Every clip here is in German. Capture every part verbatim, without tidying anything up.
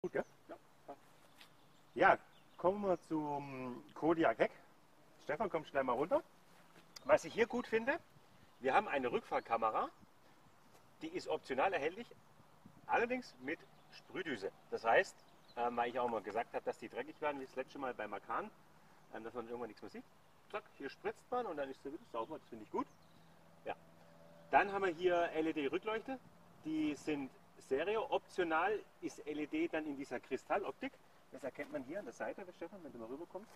Gut, gell? Ja, ja, kommen wir zum Kodiaq Heck. Stefan, komm schnell mal runter. Was ich hier gut finde, wir haben eine Rückfahrkamera, die ist optional erhältlich, allerdings mit Sprühdüse. Das heißt, ähm, weil ich auch mal gesagt habe, dass die dreckig werden, wie das letzte Mal bei Macan, ähm, dass man irgendwann nichts mehr sieht. Zack, hier spritzt man und dann ist sie wieder sauber, das finde ich gut. Ja. Dann haben wir hier L E D-Rückleuchte, die sind Stereo. Optional ist L E D dann in dieser Kristalloptik. Das erkennt man hier an der Seite, Stefan, wenn du mal rüberkommst.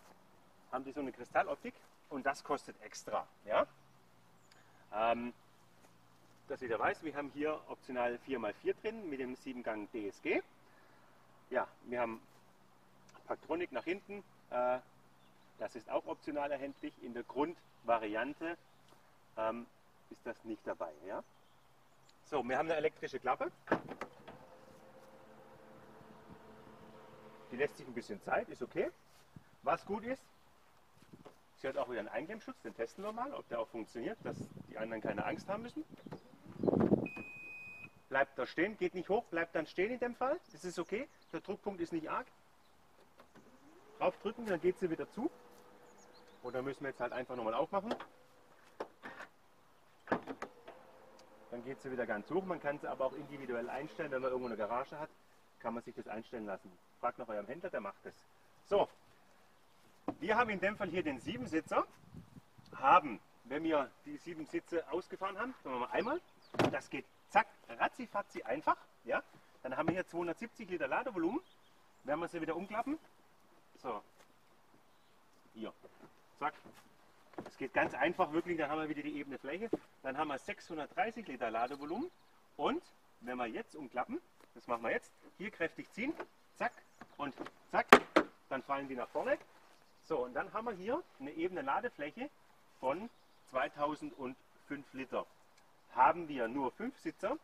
Haben die so eine Kristalloptik und das kostet extra. Ja? Ähm, dass jeder weiß, wir haben hier optional vier mal vier drin mit dem sieben Gang D S G. Ja, wir haben Paktronik nach hinten. Äh, das ist auch optional erhältlich. In der Grundvariante ähm, ist das nicht dabei. Ja? So, wir haben eine elektrische Klappe. Die lässt sich ein bisschen Zeit, ist okay. Was gut ist, sie hat auch wieder einen Einklemmschutz, den testen wir mal, ob der auch funktioniert, dass die anderen keine Angst haben müssen. Bleibt da stehen, geht nicht hoch, bleibt dann stehen in dem Fall, das ist okay, der Druckpunkt ist nicht arg. Drauf drücken, dann geht sie wieder zu. Und dann müssen wir jetzt halt einfach nochmal aufmachen. Dann geht sie wieder ganz hoch, man kann sie aber auch individuell einstellen, wenn man irgendwo eine Garage hat, kann man sich das einstellen lassen. Fragt nach eurem Händler, der macht das. So, wir haben in dem Fall hier den Siebensitzer, haben, wenn wir die sieben Sitze ausgefahren haben, sagen wir mal einmal, das geht zack, ratzifatzi einfach, ja, dann haben wir hier zweihundertsiebzig Liter Ladevolumen, werden wir sie wieder umklappen, so, hier, zack, es geht ganz einfach wirklich, dann haben wir wieder die ebene Fläche, dann haben wir sechshundertdreißig Liter Ladevolumen und wenn wir jetzt umklappen, das machen wir jetzt, hier kräftig ziehen, zack und zack, dann fallen die nach vorne. So, und dann haben wir hier eine ebene Ladefläche von zweitausendfünf Liter. Haben wir nur fünf Sitzer,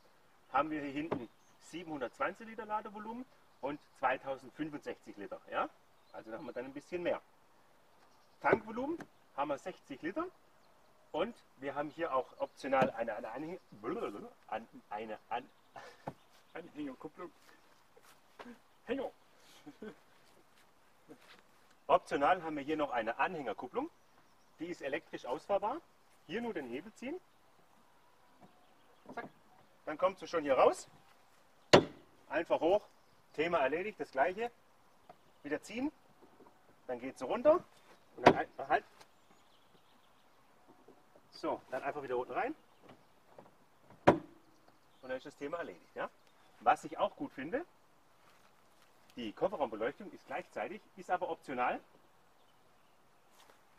haben wir hier hinten siebenhundertzwanzig Liter Ladevolumen und zweitausendfünfundsechzig Liter. Ja? Also da haben wir dann ein bisschen mehr. Tankvolumen haben wir sechzig Liter und wir haben hier auch optional eine, eine, eine, eine, eine Anhängerkupplung. Hänger! Optional haben wir hier noch eine Anhängerkupplung, die ist elektrisch ausfahrbar. Hier nur den Hebel ziehen. Zack. Dann kommt sie schon hier raus. Einfach hoch, Thema erledigt, das gleiche. Wieder ziehen, dann geht sie runter. Und dann halt, halt. So, dann einfach wieder unten rein. Und dann ist das Thema erledigt. Ja? Was ich auch gut finde, die Kofferraumbeleuchtung ist gleichzeitig, ist aber optional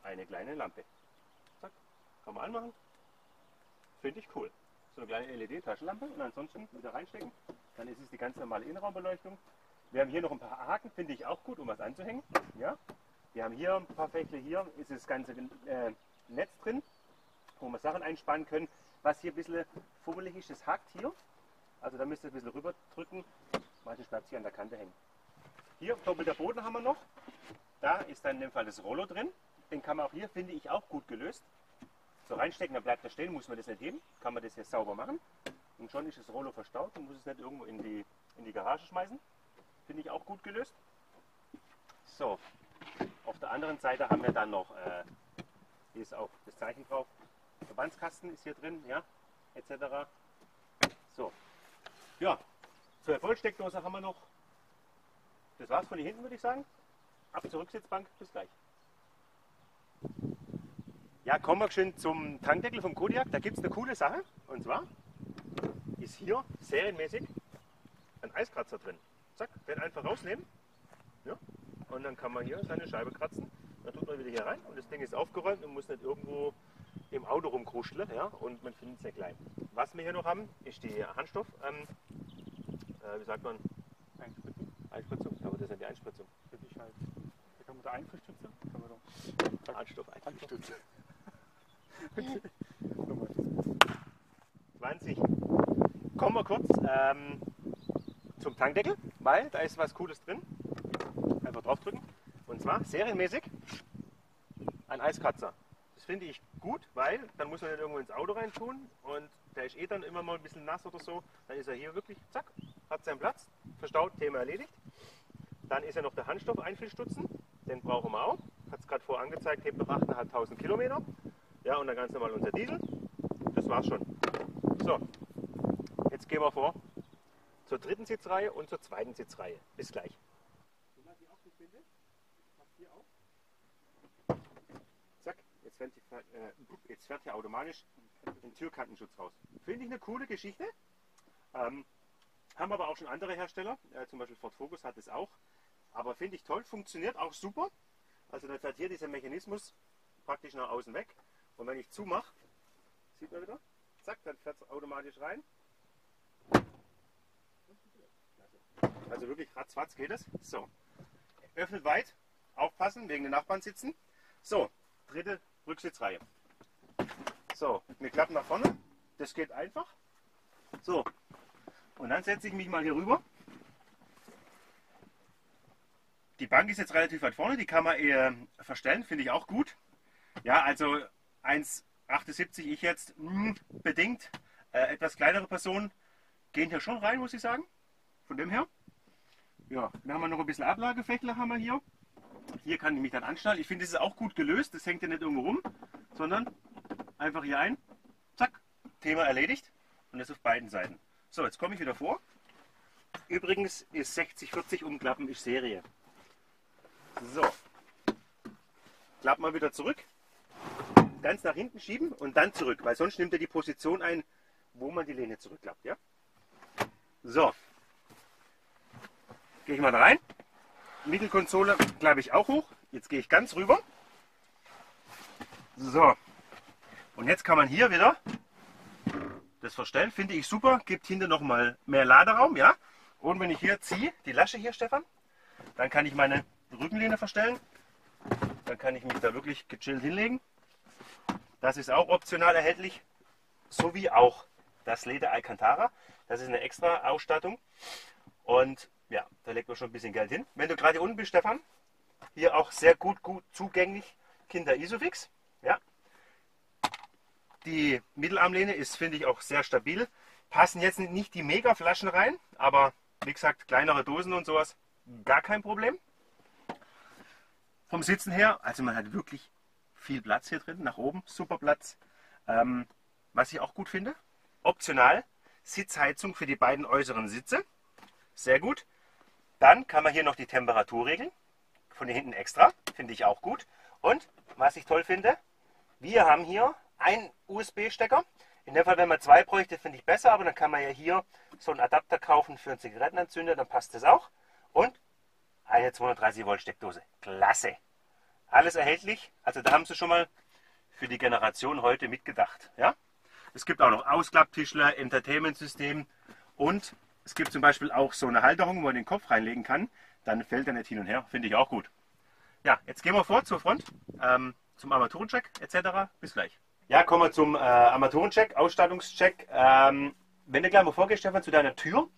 eine kleine Lampe. Zack, kann man anmachen. Finde ich cool. So eine kleine L E D-Taschenlampe und ansonsten wieder reinstecken. Dann ist es die ganz normale Innenraumbeleuchtung. Wir haben hier noch ein paar Haken, finde ich auch gut, um was anzuhängen. Ja. Wir haben hier ein paar Fächle, hier ist das ganze äh, Netz drin, wo wir Sachen einspannen können. Was hier ein bisschen fummelig ist, das hakt hier. Also da müsst ihr ein bisschen rüber drücken. Manches bleibt hier an der Kante hängen. Hier, doppelter Boden haben wir noch. Da ist dann in dem Fall das Rollo drin. Den kann man auch hier, finde ich, auch gut gelöst. So reinstecken, dann bleibt er stehen, muss man das nicht heben. Kann man das hier sauber machen. Und schon ist das Rollo verstaut und muss es nicht irgendwo in die, in die Garage schmeißen. Finde ich auch gut gelöst. So, auf der anderen Seite haben wir dann noch, äh, hier ist auch das Zeichen drauf, Verbandskasten ist hier drin, ja, et cetera. So, ja, zur Vollsteckdose haben wir noch. Das war's von hier hinten, würde ich sagen. Ab zur Rücksitzbank, bis gleich. Ja, kommen wir schön zum Tankdeckel vom Kodiaq. Da gibt es eine coole Sache. Und zwar ist hier serienmäßig ein Eiskratzer drin. Zack, den einfach rausnehmen. Ja, und dann kann man hier seine Scheibe kratzen. Dann tut man wieder hier rein und das Ding ist aufgeräumt und muss nicht irgendwo im Auto rumkruscheln. Ja, und man findet es nicht klein. Was wir hier noch haben, ist die Handstoff. Ähm, äh, wie sagt man? Einspritzung, aber das ist ja die Einspritzung. Ich halt. Da kann man da einverstützen. Kann man doch. Anstoff einverstützen. zwanzig. Kommen wir kurz ähm, zum Tankdeckel, weil da ist was Cooles drin. Einfach draufdrücken. Und zwar serienmäßig ein Eiskratzer. Das finde ich gut, weil dann muss man nicht irgendwo ins Auto rein tun und der ist eh dann immer mal ein bisschen nass oder so. Dann ist er hier wirklich zack. hat seinen Platz, verstaut, Thema erledigt. Dann ist ja noch der Handstoff-Einfüllstutzen, den brauchen wir auch. Hat es gerade vorher angezeigt, hebt noch achttausendfünfhundert Kilometer. Ja, und dann ganz normal unser Diesel. Das war's schon. So, jetzt gehen wir vor zur dritten Sitzreihe und zur zweiten Sitzreihe. Bis gleich. Zack, jetzt fährt, die, äh, jetzt fährt hier automatisch ein Türkantenschutz raus. Finde ich eine coole Geschichte. Ähm, haben aber auch schon andere Hersteller, äh, zum Beispiel Ford Focus hat es auch. Aber finde ich toll, funktioniert auch super. Also dann fährt hier dieser Mechanismus praktisch nach außen weg. Und wenn ich zumache, sieht man wieder, zack, dann fährt es automatisch rein. Also wirklich ratzfatz geht es. So, öffnet weit, aufpassen, wegen den Nachbarn sitzen. So, dritte Rücksitzreihe. So, wir klappen nach vorne, das geht einfach. So, und dann setze ich mich mal hier rüber. Die Bank ist jetzt relativ weit vorne, die kann man eher verstellen, finde ich auch gut. Ja, also eins Komma achtundsiebzig ich jetzt, mh, bedingt. Äh, etwas kleinere Personen gehen hier schon rein, muss ich sagen. Von dem her. Ja, dann haben wir noch ein bisschen Ablagefächler haben wir hier. Hier kann ich mich dann anschnallen. Ich finde, das ist auch gut gelöst. Das hängt ja nicht irgendwo rum, sondern einfach hier ein. Zack, Thema erledigt. Und das auf beiden Seiten. So, jetzt komme ich wieder vor. Übrigens ist sechzig vierzig umklappen ist Serie. So, klappen wir wieder zurück, ganz nach hinten schieben und dann zurück, weil sonst nimmt er die Position ein, wo man die Lehne zurückklappt, ja? So, gehe ich mal da rein, Mittelkonsole klappe ich auch hoch, jetzt gehe ich ganz rüber. So, und jetzt kann man hier wieder das verstellen, finde ich super, gibt hinten nochmal mehr Laderaum, ja? Und wenn ich hier ziehe, die Lasche hier, Stefan, dann kann ich meine Rückenlehne verstellen, dann kann ich mich da wirklich gechillt hinlegen. Das ist auch optional erhältlich, sowie auch das Leder Alcantara. Das ist eine extra Ausstattung und ja, da legt man schon ein bisschen Geld hin. Wenn du gerade hier unten bist, Stefan, hier auch sehr gut, gut zugänglich Kinder Isofix. Ja. Die Mittelarmlehne ist, finde ich, auch sehr stabil. Passen jetzt nicht die Mega-Flaschen rein, aber wie gesagt, kleinere Dosen und sowas, gar kein Problem. Vom Sitzen her, also man hat wirklich viel Platz hier drin, nach oben, super Platz. Ähm, was ich auch gut finde, optional, Sitzheizung für die beiden äußeren Sitze, sehr gut. Dann kann man hier noch die Temperatur regeln, von hier hinten extra, finde ich auch gut. Und was ich toll finde, wir haben hier einen U S B-Stecker. In dem Fall, wenn man zwei bräuchte, finde ich besser, aber dann kann man ja hier so einen Adapter kaufen für einen Zigarettenanzünder, dann passt das auch. Und eine zweihundertdreißig Volt Steckdose. Klasse. Alles erhältlich. Also da haben sie schon mal für die Generation heute mitgedacht. Ja? Es gibt auch noch Ausklapptischler, Entertainment-System und es gibt zum Beispiel auch so eine Halterung, wo man den Kopf reinlegen kann. Dann fällt er nicht hin und her. Finde ich auch gut. Ja, jetzt gehen wir vor zur Front, ähm, zum Armaturencheck et cetera. Bis gleich. Ja, kommen wir zum äh, Armaturencheck, Ausstattungscheck. Ähm, wenn du gleich mal vorgehst, Stefan, zu deiner Tür,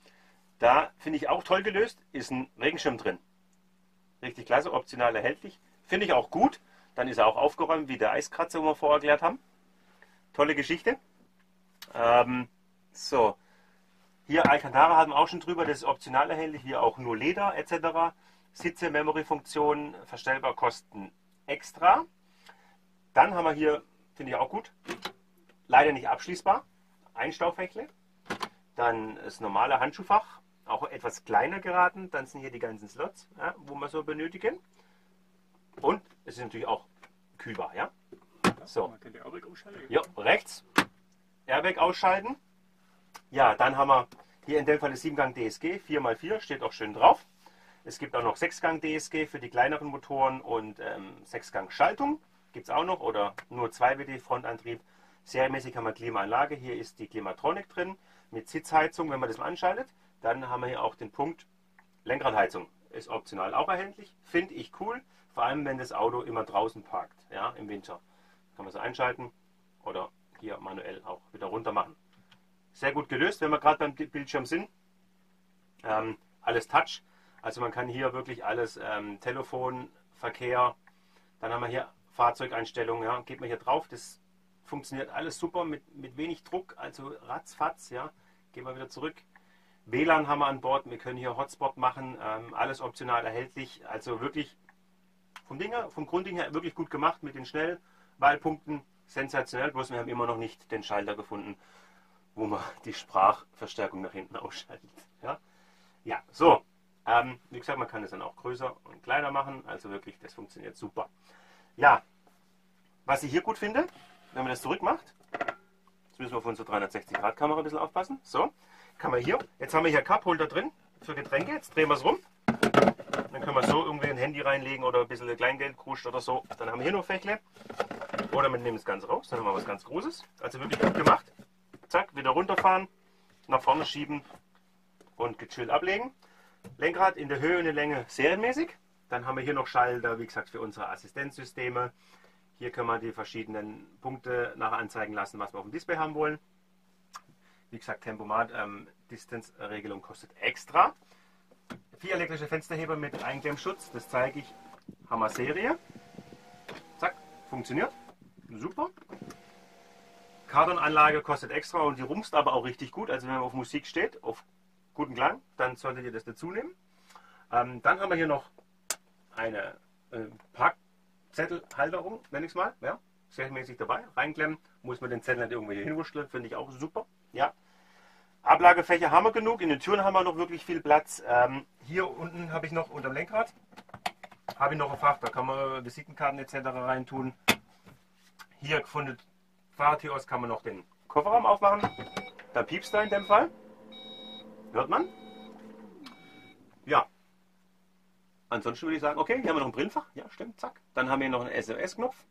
da finde ich auch toll gelöst, ist ein Regenschirm drin. Richtig klasse, optional erhältlich. Finde ich auch gut. Dann ist er auch aufgeräumt, wie der Eiskratzer, den wir vorher erklärt haben. Tolle Geschichte. Ähm, so. Hier Alcantara haben wir auch schon drüber. Das ist optional erhältlich. Hier auch nur Leder et cetera. Sitze, Memory-Funktion, verstellbar Kosten extra. Dann haben wir hier, finde ich auch gut, leider nicht abschließbar, Einstaufhechle. Dann das normale Handschuhfach. Auch etwas kleiner geraten, dann sind hier die ganzen Slots, ja, wo wir so benötigen. Und es ist natürlich auch kühlbar, ja. So, man kann die Airbag ausschalten. Ja, rechts Airbag ausschalten. Ja, dann haben wir hier in dem Fall das sieben Gang D S G, vier mal vier, steht auch schön drauf. Es gibt auch noch sechs Gang D S G für die kleineren Motoren und ähm, sechs Gang Schaltung gibt es auch noch oder nur zwei W D Frontantrieb. Serienmäßig haben wir Klimaanlage, hier ist die Klimatronic drin mit Sitzheizung, wenn man das mal anschaltet. Dann haben wir hier auch den Punkt Lenkradheizung. Ist optional auch erhältlich. Finde ich cool. Vor allem, wenn das Auto immer draußen parkt. Ja, im Winter. Kann man so einschalten oder hier manuell auch wieder runter machen. Sehr gut gelöst, wenn wir gerade beim Bildschirm sind. Ähm, alles Touch. Also man kann hier wirklich alles ähm, Telefon, Verkehr. Dann haben wir hier Fahrzeugeinstellungen. Ja. Geht man hier drauf. Das funktioniert alles super mit, mit wenig Druck. Also ratzfatz. Ja. Gehen wir wieder zurück. W LAN haben wir an Bord, wir können hier Hotspot machen, ähm, alles optional erhältlich. Also wirklich vom Ding her, vom Grundding her wirklich gut gemacht mit den Schnellwahlpunkten. Sensationell, bloß wir haben immer noch nicht den Schalter gefunden, wo man die Sprachverstärkung nach hinten ausschaltet. Ja, ja so. Ähm, wie gesagt, man kann es dann auch größer und kleiner machen. Also wirklich, das funktioniert super. Ja, was ich hier gut finde, wenn man das zurück macht, jetzt müssen wir auf unsere dreihundertsechzig Grad Kamera ein bisschen aufpassen. So, kann man hier, jetzt haben wir hier Cupholder drin für Getränke. Jetzt drehen wir es rum. Dann können wir so irgendwie ein Handy reinlegen oder ein bisschen Kleingeld kruscht oder so. Dann haben wir hier noch Fächle. Oder wir nehmen das Ganze raus, dann haben wir was ganz Großes. Also wirklich gut gemacht. Zack, wieder runterfahren, nach vorne schieben und gechillt ablegen. Lenkrad in der Höhe und der Länge serienmäßig. Dann haben wir hier noch Schalter, wie gesagt, für unsere Assistenzsysteme. Hier können wir die verschiedenen Punkte nachher anzeigen lassen, was wir auf dem Display haben wollen. Wie gesagt, Tempomat, ähm, Distanzregelung kostet extra. Vier elektrische Fensterheber mit Einklemmschutz, das zeige ich. Hammer Serie. Zack, funktioniert. Super. Kardananlage kostet extra und die rumst aber auch richtig gut. Also wenn man auf Musik steht, auf guten Klang, dann solltet ihr das dazu nehmen. Ähm, dann haben wir hier noch eine äh, Parkzettelhalterung, nenne ich es mal. Ja, serienmäßig dabei. Reinklemmen, muss man den Zettel nicht irgendwie hier hinwurschteln, finde ich auch super. Ja. Ablagefächer haben wir genug, in den Türen haben wir noch wirklich viel Platz. Ähm, hier unten habe ich noch, unter dem Lenkrad, habe ich noch ein Fach, da kann man Visitenkarten et cetera reintun. Hier von der Fahrtür aus kann man noch den Kofferraum aufmachen. Da piepst er in dem Fall. Hört man? Ja. Ansonsten würde ich sagen, okay, hier haben wir noch ein Brillfach. Ja, stimmt, zack. Dann haben wir hier noch einen S M S-Knopf.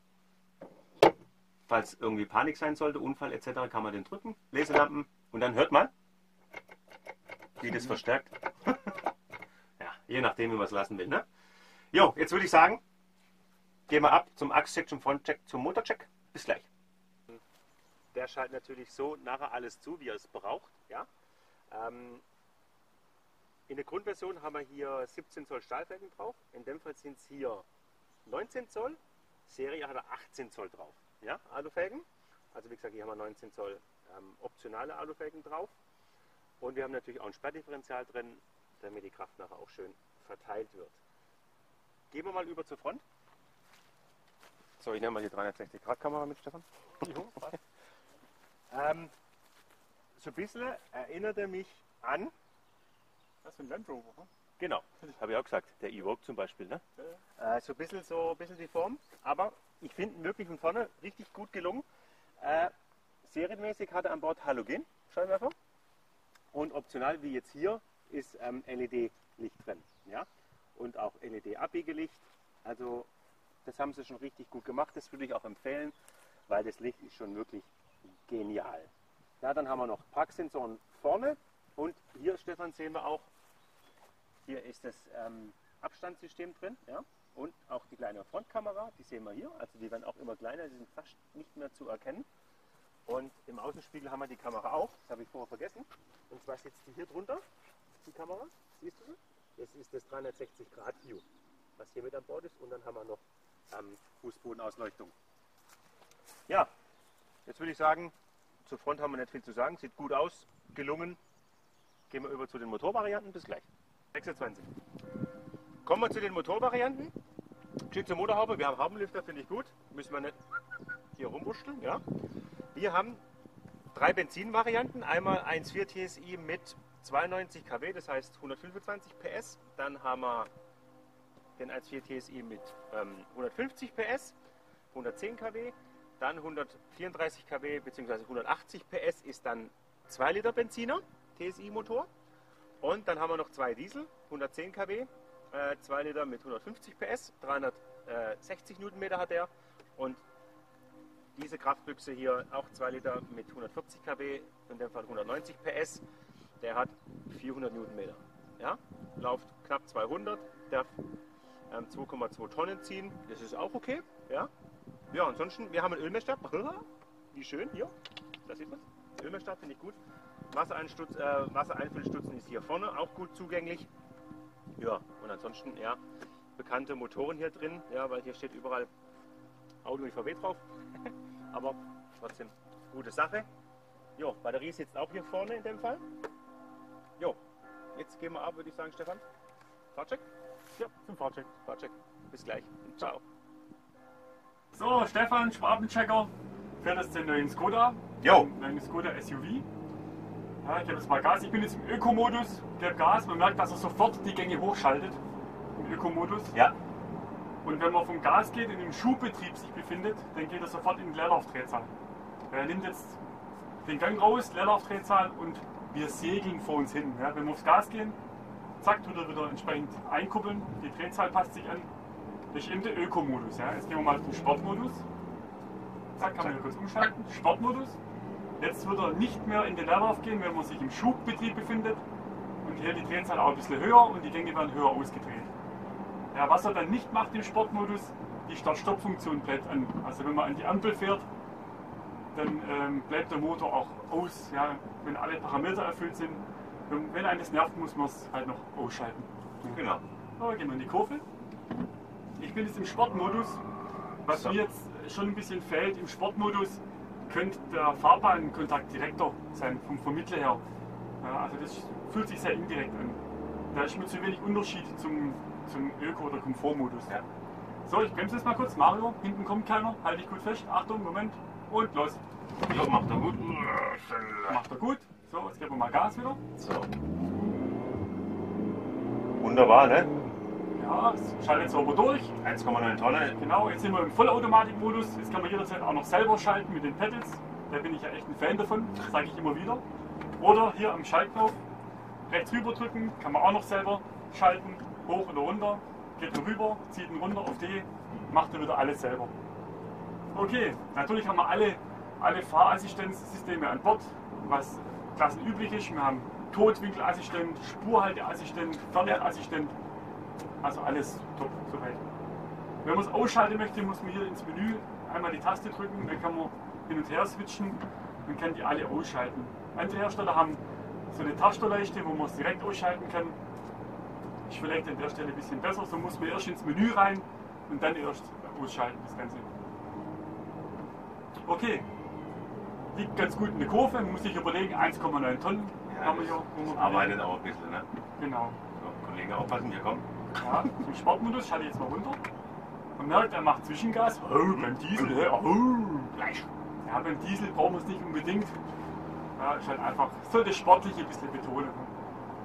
Falls irgendwie Panik sein sollte, Unfall et cetera, kann man den drücken. Leselampen. Und dann hört man, wie das verstärkt. Ja, je nachdem, wie man es lassen will. Ne? Jo, jetzt würde ich sagen, gehen wir ab zum Achscheck, zum Frontcheck, zum Motorcheck. Bis gleich. Der schaltet natürlich so nachher alles zu, wie er es braucht. Ja? Ähm, in der Grundversion haben wir hier siebzehn Zoll Stahlfelgen drauf. In dem Fall sind es hier neunzehn Zoll. Serie hat er achtzehn Zoll drauf. Ja, Alufelgen. Also wie gesagt, hier haben wir neunzehn Zoll ähm, optionale Alufelgen drauf. Und wir haben natürlich auch ein Sperrdifferential drin, damit die Kraft nachher auch schön verteilt wird. Gehen wir mal über zur Front. So, ich nehme mal die dreihundertsechzig Grad Kamera mit, Stefan. Jo, ähm, so ein bisschen erinnert er mich an... Was für ein Land Rover, hm? Genau, habe ich auch gesagt. Der Evoque zum Beispiel, ne? Ja, ja. Äh, so ein bisschen, so ein bisschen die Form, aber ich finde wirklich von vorne richtig gut gelungen. Äh, serienmäßig hat er an Bord Halogen-Scheinwerfer und optional, wie jetzt hier, ist ähm, L E D-Licht drin. Ja? Und auch L E D-Abbiegelicht. Also das haben sie schon richtig gut gemacht. Das würde ich auch empfehlen, weil das Licht ist schon wirklich genial. Ja, dann haben wir noch Parksensoren vorne und hier, Stefan, sehen wir auch, hier ist das ähm, Abstandssystem drin. Ja? Und auch die kleine Frontkamera, die sehen wir hier, also die werden auch immer kleiner, die sind fast nicht mehr zu erkennen. Und im Außenspiegel haben wir die Kamera auch, das habe ich vorher vergessen. Und zwar sitzt die hier drunter, die Kamera, siehst du sie? Das ist das dreihundertsechzig Grad View, was hier mit an Bord ist. Und dann haben wir noch ähm, Fußbodenausleuchtung. Ja, jetzt würde ich sagen, zur Front haben wir nicht viel zu sagen, sieht gut aus, gelungen. Gehen wir über zu den Motorvarianten, bis gleich. sechsundzwanzig. Kommen wir zu den Motorvarianten. Steht zur Motorhaube, wir haben Haubenlüfter, finde ich gut. Müssen wir nicht hier rumwurschteln, ja. Wir haben drei Benzinvarianten. Einmal eins Komma vier T S I mit zweiundneunzig Kilowatt, das heißt hundertfünfundzwanzig P S. Dann haben wir den eins Komma vier T S I mit ähm, hundertfünfzig P S, hundertzehn Kilowatt. Dann hundertvierunddreißig Kilowatt bzw. hundertachtzig P S ist dann zwei Liter Benziner, T S I-Motor. Und dann haben wir noch zwei Diesel, hundertzehn Kilowatt. zwei Liter mit hundertfünfzig P S, dreihundertsechzig Newtonmeter hat er und diese Kraftbüchse hier auch zwei Liter mit hundertvierzig Kilowatt, in dem Fall hundertneunzig P S, der hat vierhundert Newtonmeter. Ja? Läuft knapp zweihundert, darf ähm, zwei Komma zwei Tonnen ziehen, das ist auch okay. Ja, ja, ansonsten, wir haben einen Ölmessstab, wie schön hier, da sieht man es, Ölmessstab finde ich gut. Wassereinstutz, äh, Wassereinfüllstutzen ist hier vorne auch gut zugänglich. Ja, und ansonsten, ja, bekannte Motoren hier drin, ja, weil hier steht überall Audi und V W drauf, aber trotzdem gute Sache. Jo, Batterie sitzt auch hier vorne in dem Fall. Jo, Jetzt gehen wir ab, würde ich sagen, Stefan. Fahrcheck? Ja, zum Fahrcheck. Fahrcheck. Bis gleich. Ciao. So, Stefan, Schwaben Checker, fährt jetzt den neuen Skoda. Jo. Den neuen Skoda S U V. Ja, ich gebe jetzt mal Gas. Ich bin jetzt im Ökomodus. Ich gebe Gas. Man merkt, dass er sofort die Gänge hochschaltet. Im Ökomodus. Ja. Und wenn man vom Gas geht, in dem Schubbetrieb sich befindet, dann geht er sofort in den Leerlaufdrehzahl. Er nimmt jetzt den Gang raus, Leerlaufdrehzahl, und wir segeln vor uns hin. Ja, wenn wir aufs Gas gehen, zack, tut er wieder entsprechend einkuppeln. Die Drehzahl passt sich an. Das ist eben der Ökomodus. Ja. Jetzt gehen wir mal auf den Sportmodus. Zack, kann man hier kurz umschalten. Sportmodus. Jetzt wird er nicht mehr in den Leerlauf gehen, wenn man sich im Schubbetrieb befindet. Und hier die Drehzahl auch ein bisschen höher und die Gänge werden höher ausgedreht. Ja, was er dann nicht macht im Sportmodus, die Start-Stopp-Funktion bleibt an. Also wenn man an die Ampel fährt, dann ähm, bleibt der Motor auch aus, ja, wenn alle Parameter erfüllt sind. Wenn, wenn eines nervt, muss man es halt noch ausschalten. Genau. So, gehen wir in die Kurve. Ich bin jetzt im Sportmodus. Was so. Mir jetzt schon ein bisschen fehlt, im Sportmodus könnte der Fahrbahnkontakt direkter sein, vom Vermittler her. Ja, also das fühlt sich sehr indirekt an. Da ist mir zu wenig Unterschied zum, zum Öko- oder Komfortmodus. Ja. So, ich bremse jetzt mal kurz. Mario, hinten kommt keiner. Halte ich gut fest. Achtung, Moment. Und los. So, macht er gut. Macht er gut. So, jetzt geben wir mal Gas wieder. So. Wunderbar, ne? Ja, es schaltet sauber durch. eins Komma neun Tonnen. Genau, jetzt sind wir im Vollautomatikmodus. Jetzt kann man jederzeit auch noch selber schalten mit den Pedals. Da bin ich ja echt ein Fan davon. Das sage ich immer wieder. Oder hier am Schaltknopf rechts rüber drücken. Kann man auch noch selber schalten. Hoch oder runter. Geht er rüber, zieht ihn runter auf D. Macht er wieder alles selber. Okay, natürlich haben wir alle, alle Fahrassistenzsysteme an Bord, was klassenüblich ist. Wir haben Totwinkelassistent, Spurhalteassistent, Fernleitassistent, also alles top soweit. Wenn man es ausschalten möchte, muss man hier ins Menü einmal die Taste drücken, dann kann man hin und her switchen und kann die alle ausschalten. Andere Hersteller haben so eine Tastenleiste, wo man es direkt ausschalten kann. Ist vielleicht an der Stelle ein bisschen besser, so muss man erst ins Menü rein und dann erst ausschalten das Ganze. Okay, liegt ganz gut in der Kurve, muss ich überlegen, eins Komma neun Tonnen ja, haben wir hier. Das arbeitet auch ein bisschen, ne? Genau. So, Kollege, aufpassen, hier kommen. Ja, im Sportmodus schalte ich jetzt mal runter. Man merkt, er macht Zwischengas. Oh, beim Diesel, oh, gleich. Ja, beim Diesel brauchen wir es nicht unbedingt. Ja, ist halt einfach, so das Sportliche ein bisschen betonen.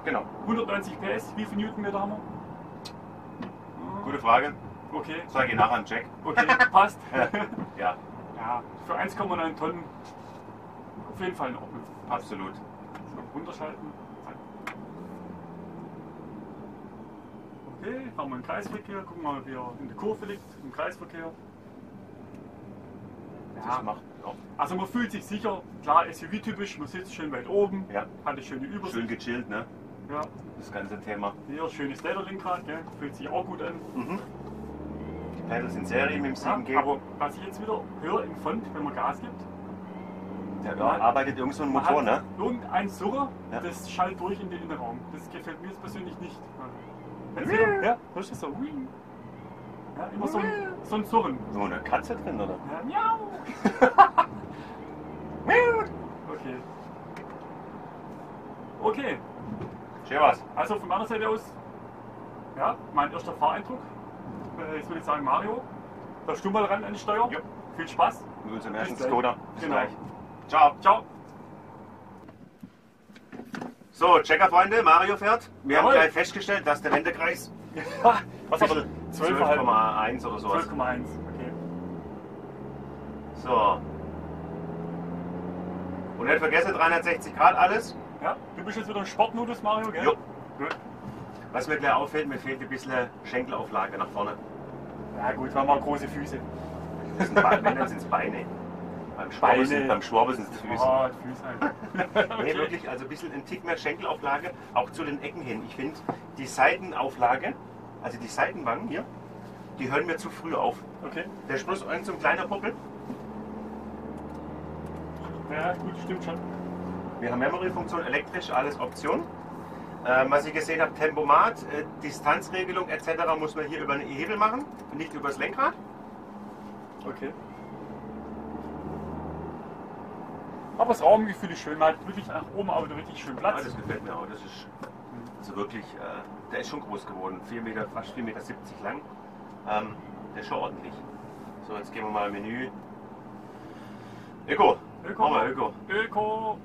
Genau. hundertneunzig P S, wie viel Newtonmeter haben wir? Gute Frage. Okay. Sag ich nachher einen Check. Okay, passt. Ja. Ja, für eins Komma neun Tonnen auf jeden Fall in Ordnung. Absolut. So, runterschalten. Okay, fahren wir im Kreisverkehr, gucken wir mal, wie er in der Kurve liegt, im Kreisverkehr. Ja, das macht auch. Also man fühlt sich sicher, klar S U V-typisch, man sitzt schön weit oben, ja. Hat eine schöne Übersicht. Schön gechillt, ne? Ja. Das ganze Thema. Hier, schönes Lederlenkrad, gell? Fühlt sich auch gut an. Mhm. Pedals in Serie mit dem sieben G. Ja, aber was ich jetzt wieder höre im Fond, wenn man Gas gibt. Ja, da man arbeitet irgend so ein Motor, ne? Irgendein Surrer, ja. Das schallt durch in den Innenraum. Das gefällt mir jetzt persönlich nicht. Ja, ja, hörst du so? Ja, immer so ein, so ein Surren. So eine Katze drin, oder? Ja, miau! Okay. Okay. Schön was. Also von meiner Seite aus, ja, mein erster Fahreindruck. Jetzt würde ich sagen, Mario, darfst du mal ran an die Steuer? Ja. Viel Spaß. Mit unserem ersten Skoda. Bis gleich. Ciao. Ciao. So, Checkerfreunde, Mario fährt. Wir Jawohl. haben gleich festgestellt, dass der Wendekreis zwölf Komma eins oder so ist. zwölf Komma eins, okay. So. Und nicht vergessen, dreihundertsechzig Grad alles. Ja, du bist jetzt wieder im Sportmodus, Mario, gell? Jo. Gut. Was mir gleich auffällt, mir fehlt ein bisschen Schenkelauflage nach vorne. Ja gut, wir haben auch große Füße. Das sind Beine, dann sind es Beine. Beim Schwabe sind es Füße. Ah, oh, Füße halt. Okay. Nee, wirklich, also ein bisschen ein Tick mehr Schenkelauflage, auch zu den Ecken hin. Ich finde, die Seitenauflage, also die Seitenwangen hier, die hören mir zu früh auf. Okay. Der Schluss ist so ein kleiner Buckel. Ja, gut, stimmt schon. Wir haben Memory-Funktion, elektrisch, alles Option. Ähm, was ich gesehen habe, Tempomat, äh, Distanzregelung et cetera muss man hier über einen Hebel machen, nicht über das Lenkrad. Okay. Aber das Raumgefühl ist schön, man hat wirklich nach oben aber richtig schön Platz. Ja, das gefällt mir auch, das ist Also wirklich, äh, der ist schon groß geworden, vier Meter, fast vier Meter siebzig lang. Ähm, der ist schon ordentlich. So, jetzt gehen wir mal im Menü. Öko! Öko! Mal Öko! Öko!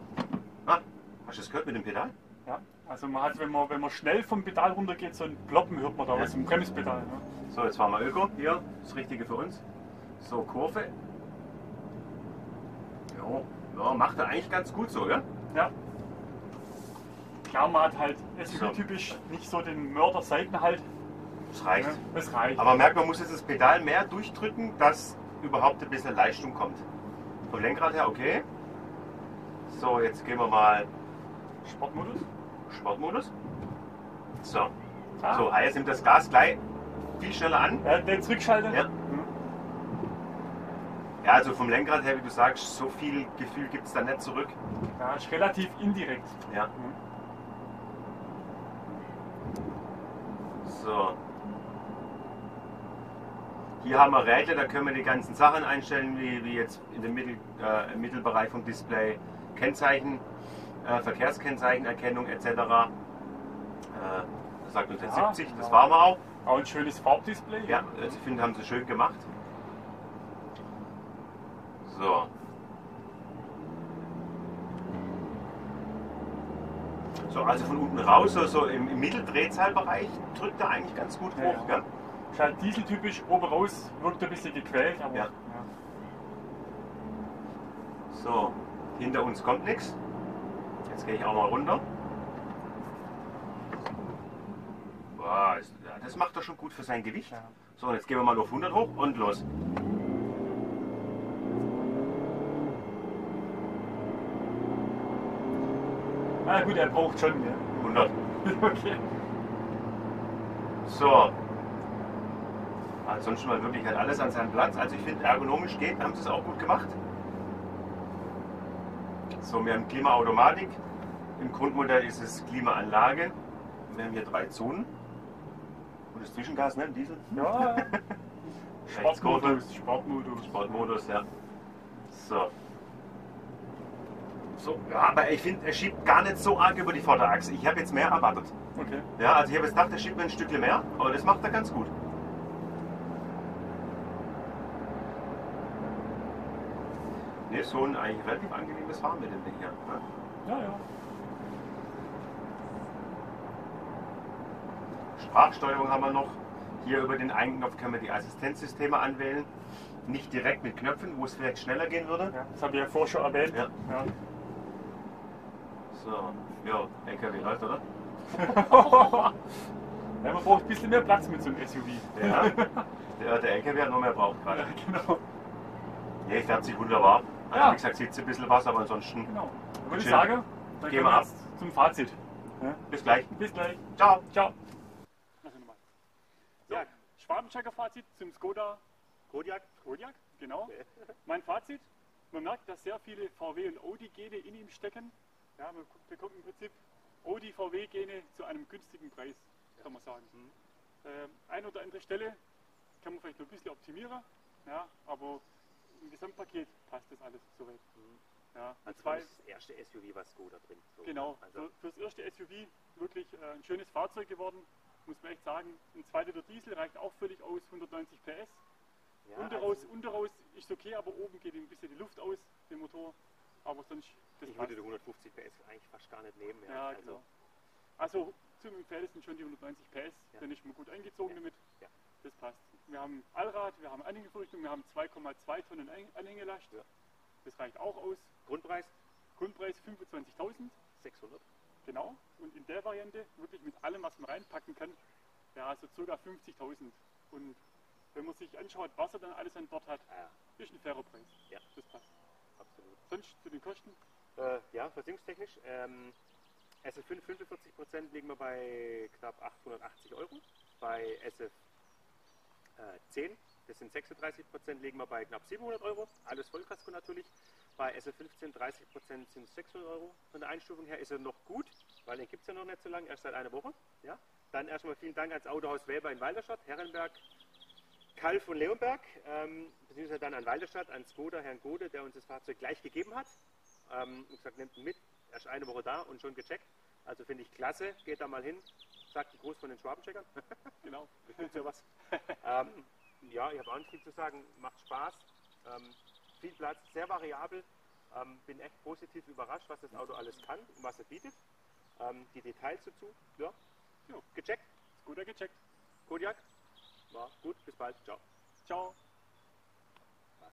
Ah, hast du das gehört mit dem Pedal? Ja, also man hat, wenn man, wenn man schnell vom Pedal runter geht, so ein Ploppen hört man da ja. aus dem Bremspedal. Ne? So, jetzt fahren wir Öko hier, das Richtige für uns. So, Kurve. Jo, ja, macht er eigentlich ganz gut so, ja? Ja. Klar, man hat halt S U V-typisch so. Nicht so den Mörder-Seitenhalt. Das reicht. Ne? Das reicht. Aber man merkt, man muss jetzt das Pedal mehr durchdrücken, dass überhaupt ein bisschen Leistung kommt. Vom Lenkrad her, okay. So, jetzt gehen wir mal Sportmodus. Sportmodus. So. Ah. So, jetzt nimmt das Gas gleich viel schneller an. Ja, den Zurückschalter. Ja. Mhm. Ja, also vom Lenkrad her, wie du sagst, so viel Gefühl gibt es da nicht zurück. Ja, ist relativ indirekt. Ja. Mhm. So. Hier haben wir Räder, da können wir die ganzen Sachen einstellen, wie, wie jetzt in dem Mittel, äh, im Mittelbereich vom Display Kennzeichen, äh, Verkehrskennzeichenerkennung et cetera. Äh, das sagt uns jetzt siebzig, genau. Das waren wir auch. Auch ein schönes Farbdisplay. Ja, äh, ich finde, haben sie schön gemacht. So. So, also von unten raus, so, so im, im Mitteldrehzahlbereich drückt er eigentlich ganz gut hoch. Ja, ja. Ja. Ist halt dieseltypisch, oben raus wirkt ein bisschen gequält, aber. Ja. Ja. So, hinter uns kommt nichts. Jetzt gehe ich auch mal runter. Boah, das macht er schon gut für sein Gewicht. Ja. So, und jetzt gehen wir mal auf hundert hoch und los. Ah gut, er braucht schon mehr. hundert. Okay. So. Ansonsten mal wirklich halt alles an seinem Platz. Also ich finde, ergonomisch geht, haben sie es auch gut gemacht. So, wir haben Klimaautomatik. Im Grundmodell ist es Klimaanlage. Wir haben hier drei Zonen. Und das Zwischengas, ne? Diesel? Ja. Sportmodus. Sportmodus. Sportmodus, ja. So. So, ja, aber ich finde, er schiebt gar nicht so arg über die Vorderachse. Ich habe jetzt mehr erwartet. Okay. Ja, also ich habe jetzt gedacht, er schiebt mir ein Stückchen mehr, aber das macht er ganz gut. Ne, so ein eigentlich relativ angenehmes Fahren mit dem Ding hier. Ne? Ja, ja. Sprachsteuerung haben wir noch. Hier über den einen Knopf können wir die Assistenzsysteme anwählen. Nicht direkt mit Knöpfen, wo es vielleicht schneller gehen würde. Ja, das habe ich ja vorher schon erwähnt. Ja. Ja. So, ja, L K W läuft, oder? Ja, man braucht ein bisschen mehr Platz mit so einem S U V. Ja, der, der L K W hat noch mehr braucht gerade. Ja, genau. Ja, ich fährt sich wunderbar. Also, ja. Wie gesagt, sitzt ein bisschen was, aber ansonsten. Genau. Würde ich sagen, dann gehen wir ab zum Fazit. Ja. Bis gleich. Bis gleich. Ciao. Ciao. So. Ja, Schwaben-Checker-Fazit zum Skoda Kodiaq. Kodiaq, genau. Mein Fazit, man merkt, dass sehr viele V W und Audi-Gene in ihm stecken. Ja, man bekommt im Prinzip Audi-V W-Gene zu einem günstigen Preis, kann man sagen. Mhm. Ähm, ein oder andere Stelle kann man vielleicht noch ein bisschen optimieren, ja, aber im Gesamtpaket passt das alles soweit. Mhm. Ja, also das ist das erste S U V, was Skoda bringt. So. Genau, also für, für das erste S U V wirklich äh, ein schönes Fahrzeug geworden, muss man echt sagen. Ein zwei Liter Diesel reicht auch völlig aus, hundertneunzig P S. Ja, unteraus, also unteraus ist okay, aber oben geht ihm ein bisschen die Luft aus, dem Motor. Aber sonst, das ich würde die hundertfünfzig P S eigentlich fast gar nicht nehmen. Ja, ja, also, genau. Also zu empfehlen sind schon die hundertneunzig P S, ja. Dann ist man gut eingezogen, ja, damit. Ja. Das passt. Wir haben Allrad, wir haben Anhängevorrichtung, wir haben zwei Komma zwei Tonnen Anhängelast. Ja. Das reicht auch aus. Grundpreis? Grundpreis fünfundzwanzigtausendsechshundert. Genau. Und in der Variante wirklich mit allem, was man reinpacken kann, ja, so circa fünfzigtausend. Und wenn man sich anschaut, was er dann alles an Bord hat, ja, ist ein fairer Preis. Ja. Das passt. Absolut. Sonst zu den Kosten? Äh, ja, versicherungstechnisch. Ähm, S F fünf, fünfundvierzig Prozent liegen wir bei knapp achthundertachtzig Euro. Bei S F zehn, das sind sechsunddreißig Prozent, liegen wir bei knapp siebenhundert Euro. Alles Vollkasko natürlich. Bei S F fünfzehn, dreißig Prozent sind sechshundert Euro. Von der Einstufung her ist er noch gut, weil den gibt es ja noch nicht so lange, erst seit einer Woche. Ja? Dann erstmal vielen Dank ans Autohaus Weber in Walderstadt, Herrenberg, Kalf von Leonberg, ähm, beziehungsweise dann an Walderstadt, an Skoda, Herrn Gode, der uns das Fahrzeug gleich gegeben hat. Ähm, ich gesagt, nehmt ihn mit, erst eine Woche da und schon gecheckt. Also finde ich klasse, geht da mal hin, sagt einen Gruß von den Schwabencheckern. Genau. Das gibt's ja was. ähm, ja, ich habe auch nicht viel zu sagen, macht Spaß, ähm, viel Platz, sehr variabel. Ähm, bin echt positiv überrascht, was das Auto alles kann und was es bietet. Ähm, die Details dazu, ja, jo. Gecheckt. Skoda gecheckt. Kodiaq, war gut, bis bald, ciao. Ciao.